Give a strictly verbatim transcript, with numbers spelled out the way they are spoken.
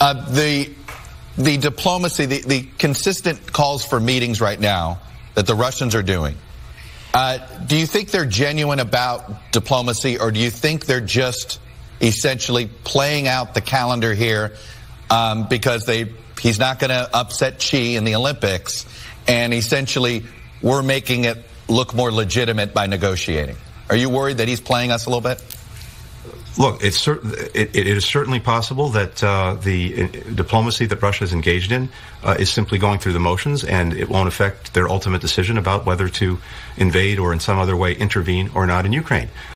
Uh, the the diplomacy, the, the consistent calls for meetings right now that the Russians are doing, uh, do you think they're genuine about diplomacy, or do you think they're just essentially playing out the calendar here um, because they he's not going to upset Xi in the Olympics, and essentially we're making it look more legitimate by negotiating? Are you worried that he's playing us a little bit? Look, it's certain, it, it is certainly possible that uh, the uh, diplomacy that Russia is engaged in uh, is simply going through the motions, and it won't affect their ultimate decision about whether to invade or in some other way intervene or not in Ukraine.